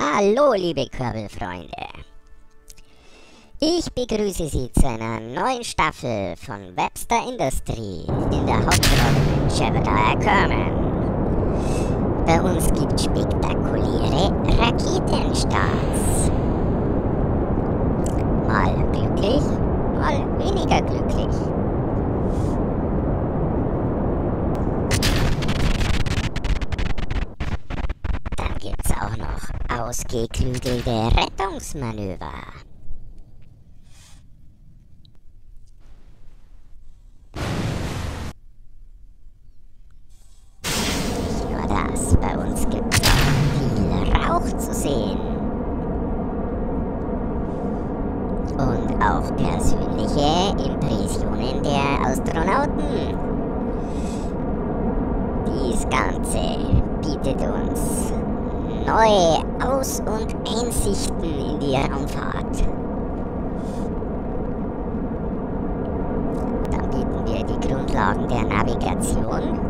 Hallo liebe Körbelfreunde, ich begrüße Sie zu einer neuen Staffel von Webster Industry in der Hauptrolle Chevrolet Carmen. Bei uns gibt es spektakuläre Raketenstarts. Mal glücklich, mal weniger glücklich. Dann gibt es auch noch ausgeklügelte Rettungsmanöver. Nicht nur das, bei uns gibt es auch viel Rauch zu sehen. Und auch persönliche Impressionen der Astronauten. Dies Ganze bietet uns neue Aus- und Einsichten in die Raumfahrt. Dann bieten wir die Grundlagen der Navigation,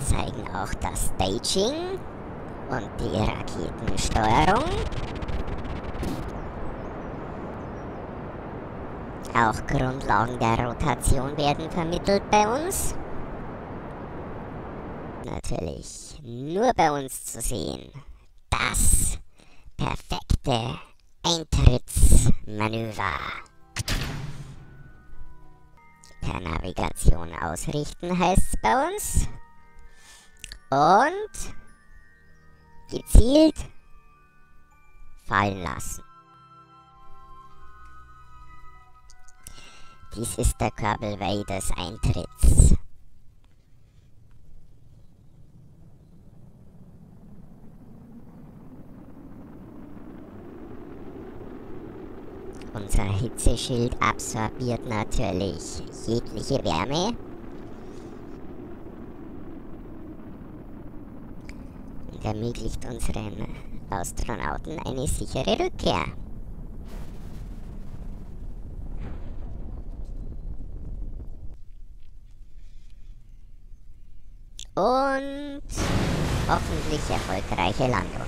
zeigen auch das Staging und die Raketensteuerung. Auch Grundlagen der Rotation werden vermittelt bei uns. Natürlich nur bei uns zu sehen, das perfekte Eintrittsmanöver. Per Navigation ausrichten heißt es bei uns. Und gezielt fallen lassen. Dies ist der Körbelweih des Eintritts. Unser Hitzeschild absorbiert natürlich jegliche Wärme. Und ermöglicht unseren Astronauten eine sichere Rückkehr. Und hoffentlich erfolgreiche Landungen.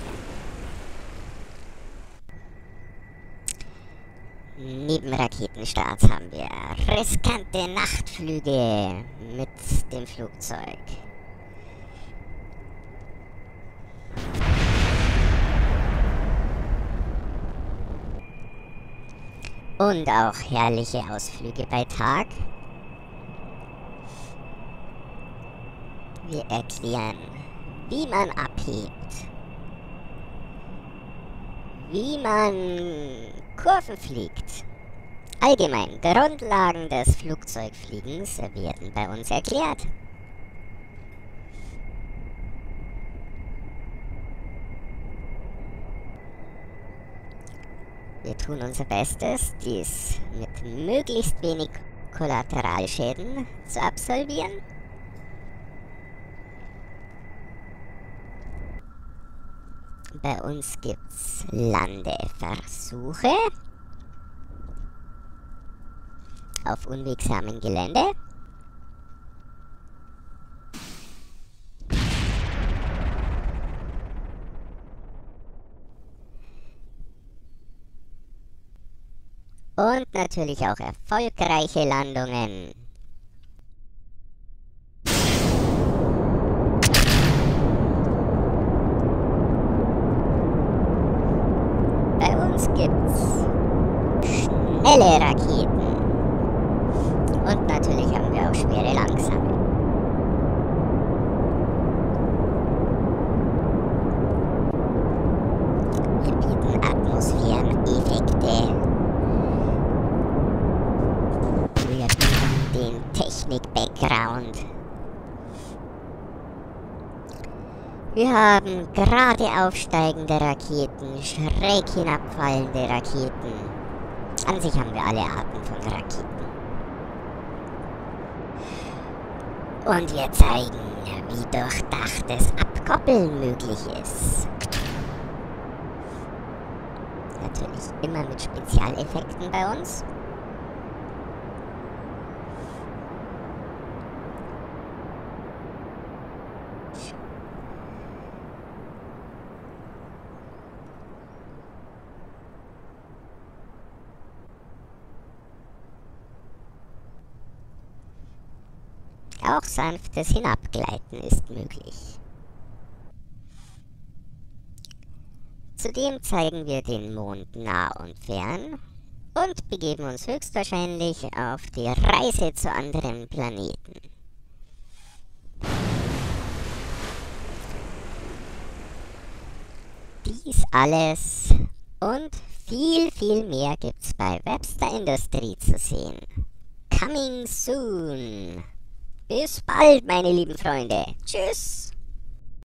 Neben Raketenstarts haben wir riskante Nachtflüge mit dem Flugzeug. Und auch herrliche Ausflüge bei Tag. Wir erklären, wie man abhebt. Wie man Kurven fliegt. Allgemein, Grundlagen des Flugzeugfliegens werden bei uns erklärt. Wir tun unser Bestes, dies mit möglichst wenig Kollateralschäden zu absolvieren. Bei uns gibt's Landeversuche auf unwegsamem Gelände. Und natürlich auch erfolgreiche Landungen. Schnelle Raketen. Und natürlich haben wir auch schwere langsame. Wir bieten Atmosphäreneffekte. Wir bieten den Technik-Background. Wir haben gerade aufsteigende Raketen, schräg hinabfallende Raketen. An sich haben wir alle Arten von Raketen. Und wir zeigen, wie durchdachtes Abkoppeln möglich ist. Natürlich immer mit Spezialeffekten bei uns. Auch sanftes Hinabgleiten ist möglich. Zudem zeigen wir den Mond nah und fern und begeben uns höchstwahrscheinlich auf die Reise zu anderen Planeten. Dies alles und viel, viel mehr gibt's bei Webster Industry zu sehen. Coming soon! Bis bald, meine lieben Freunde. Tschüss!